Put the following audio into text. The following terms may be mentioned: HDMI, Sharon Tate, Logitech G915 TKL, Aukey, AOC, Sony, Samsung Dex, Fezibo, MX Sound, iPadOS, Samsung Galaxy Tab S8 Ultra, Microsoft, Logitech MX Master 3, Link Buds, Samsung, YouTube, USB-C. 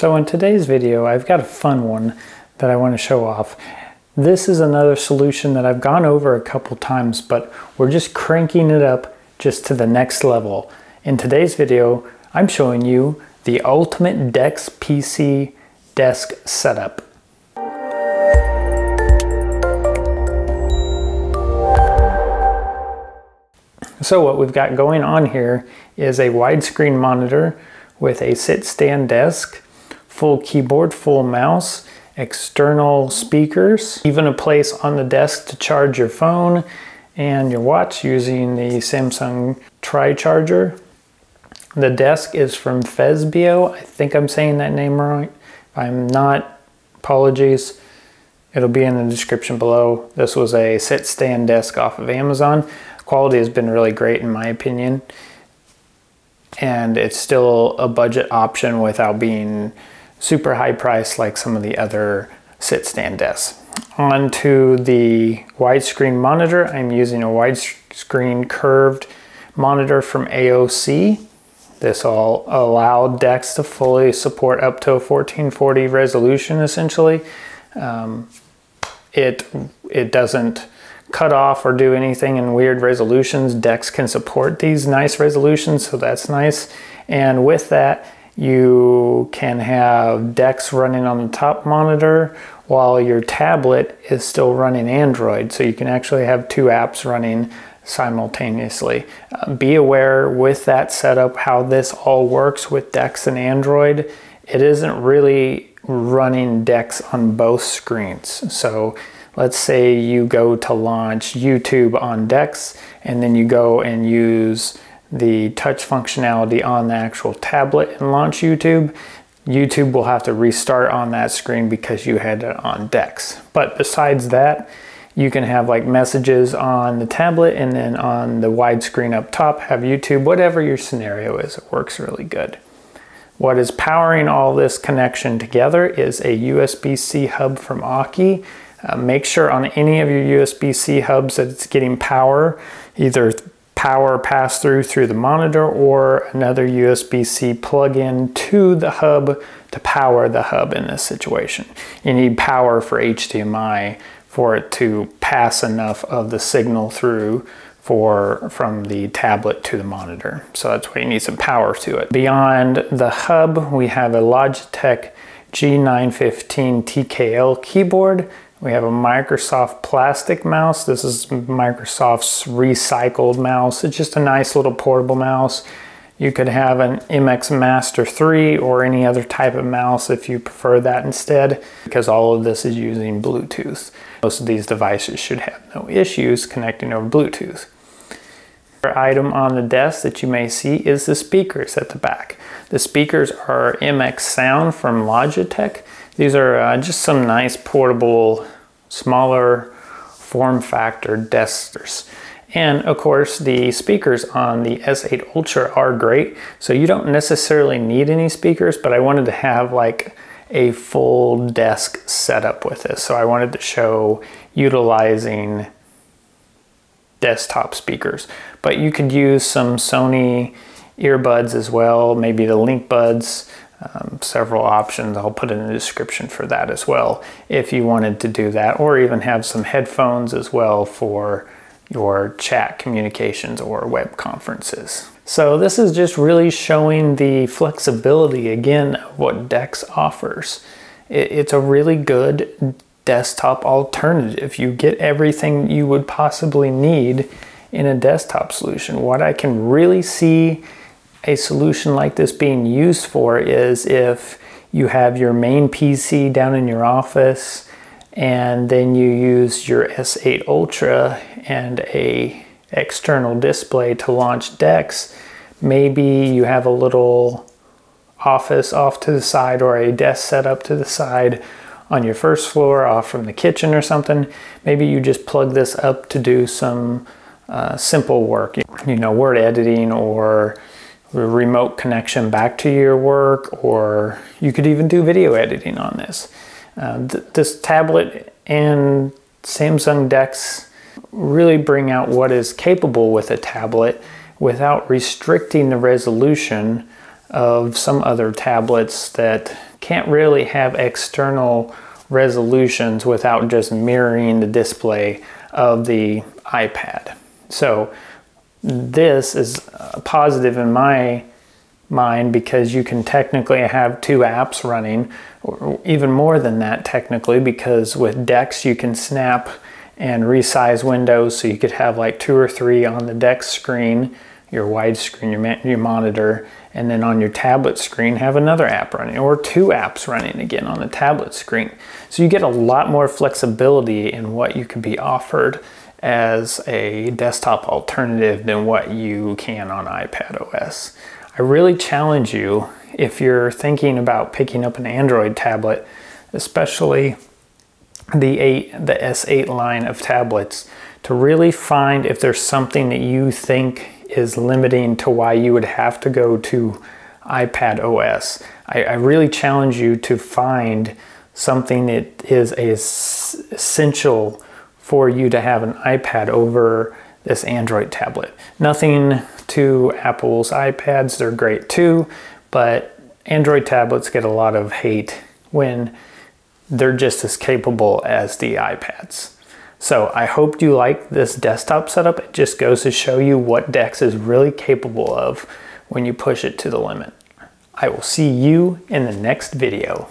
So in today's video, I've got a fun one that I want to show off. This is another solution that I've gone over a couple times, but we're just cranking it up just to the next level. In today's video, I'm showing you the ultimate DeX PC desk setup. So what we've got going on here is a widescreen monitor with a sit-stand desk, full keyboard, full mouse, external speakers, even a place on the desk to charge your phone and your watch using the Samsung Tri charger. The desk is from Fezibo. I think I'm saying that name right. If I'm not, apologies. It'll be in the description below. This was a sit-stand desk off of Amazon. Quality has been really great in my opinion, and it's still a budget option without being super high priced like some of the other sit-stand desks. Onto the widescreen monitor, I'm using a widescreen curved monitor from AOC. This will allow DeX to fully support up to a 1440 resolution essentially. It doesn't cut off or do anything in weird resolutions. DeX can support these nice resolutions, so that's nice. And with that, you can have DeX running on the top monitor while your tablet is still running Android, so you can actually have two apps running simultaneously. Be aware with that setup how this all works with DeX and Android. It isn't really running DeX on both screens. So let's say you go to launch YouTube on DeX and then you go and use the touch functionality on the actual tablet and launch YouTube. YouTube will have to restart on that screen because you had it on DeX. But besides that, you can have like messages on the tablet and then on the widescreen up top, have YouTube, whatever your scenario is, it works really good. What is powering all this connection together is a USB-C hub from Aukey. Make sure on any of your USB-C hubs that it's getting power, either power pass-through through the monitor or another USB-C plug-in to the hub to power the hub in this situation. You need power for HDMI for it to pass enough of the signal through from the tablet to the monitor. So that's why you need some power to it. Beyond the hub, we have a Logitech G915 TKL keyboard. We have a Microsoft plastic mouse. This is Microsoft's recycled mouse. It's just a nice little portable mouse. You could have an MX Master 3 or any other type of mouse if you prefer that instead, because all of this is using Bluetooth. Most of these devices should have no issues connecting over Bluetooth. Another item on the desk that you may see is the speakers at the back. The speakers are MX Sound from Logitech. These are just some nice portable, smaller form factor deskers. And of course, the speakers on the S8 Ultra are great. So you don't necessarily need any speakers, but I wanted to have like a full desk setup with this. So I wanted to show utilizing desktop speakers, but you could use some Sony earbuds as well, maybe the Link Buds. Several options. I'll put in the description for that as well if you wanted to do that, or even have some headphones as well for your chat communications or web conferences. So this is just really showing the flexibility again of what DeX offers. It's a really good desktop alternative. You get everything you would possibly need in a desktop solution. What I can really see a solution like this being used for is if you have your main PC down in your office and then you use your S8 Ultra and a external display to launch DeX. Maybe you have a little office off to the side or a desk set up to the side on your first floor off from the kitchen or something. Maybe you just plug this up to do some simple work, you know, word editing or remote connection back to your work, or you could even do video editing on this. This tablet and Samsung DeX really bring out what is capable with a tablet without restricting the resolution of some other tablets that can't really have external resolutions without just mirroring the display of the iPad. So this is positive in my mind because you can technically have two apps running, or even more than that technically, because with DeX you can snap and resize windows, so you could have like 2 or 3 on the DeX screen, your widescreen, your monitor, and then on your tablet screen have another app running, or 2 apps running again on the tablet screen. So you get a lot more flexibility in what you can be offered as a desktop alternative than what you can on iPadOS. I really challenge you, if you're thinking about picking up an Android tablet, especially the S8 line of tablets, to really find if there's something that you think is limiting to why you would have to go to iPadOS. I really challenge you to find something that is essential for you to have an iPad over this Android tablet. Nothing to Apple's iPads, they're great too, but Android tablets get a lot of hate when they're just as capable as the iPads. So I hope you like this desktop setup. It just goes to show you what DeX is really capable of when you push it to the limit. I will see you in the next video.